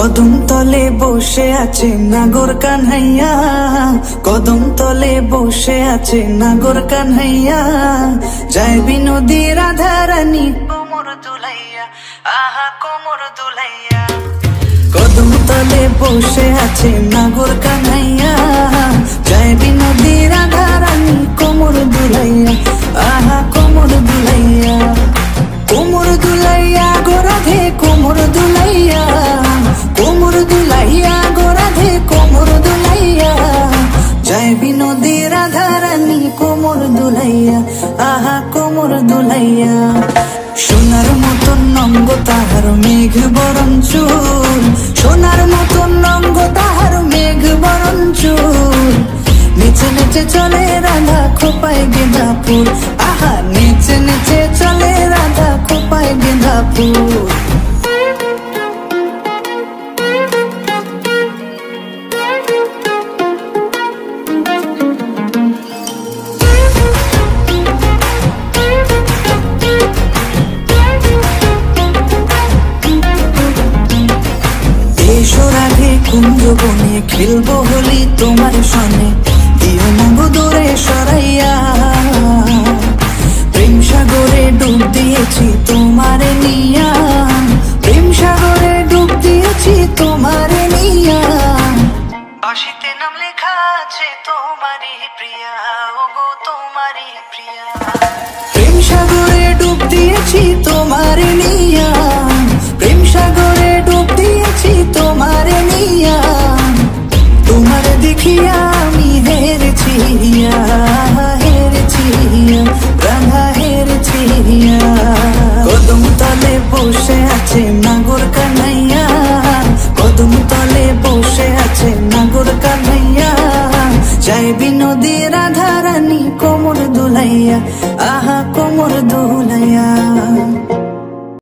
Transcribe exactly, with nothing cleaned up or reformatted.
कदम तले बसे आछे नागोर कान्हैया, कदम तले बसे आछे नागोर कान्हैया, जय बिनोदी राधा रानी कोमर दुलाइया, आहा कोमर दुलाइया। कदम तले बसे आछे नागोर कान्हैया, जय बिनोदी राधा रानी कोमर दुलाइया, आहा कोमर दुलाइया। कोमर दुलाइया गो राधे कोमर दुलाइया, कोमर दुलाइया गो राधे कोमर दुलाइया, जय बिनोदी राधा रानी कोमर दुलाइया, आहा कोमर दुलाइया। सोनार मतन अंग ताहार मेघ बरण चूल, सोनार मतन अंग ताहार मेघ बरण चूल, नेचे नेचे चले राधा खोपाय गेंदा फुल, आहा नेचे नेचे चले राधा खोपाय गेंदा फुल। कुंज बने खेलबो होली तोमार सने, दिओ ना गो दूरे सराइया, प्रेम सागरे डूब दिएछि तोमारे निया, प्रेम सागरे डूब दिएछि तोमारे निया, आशिते नाम लेखा आछे तोमारी प्रिया, ओ गो तोमारी प्रिया। प्रेम सागरे डूब दिएछि तोमारे निया, प्रेम सागरे डूब दिएछि तोमारे निया, तोमार देखिया आमी हेरेछि हिया, हेरेछि हिया राधा हेरेछि हिया। कदम तले बसे आछे नागोर कान्हैया, कदम तले बसे आछे नागोर कान्हैया, जय बिनोदी राधा रानी कोमर दुलाइया, आहा कोमर दुलाइया।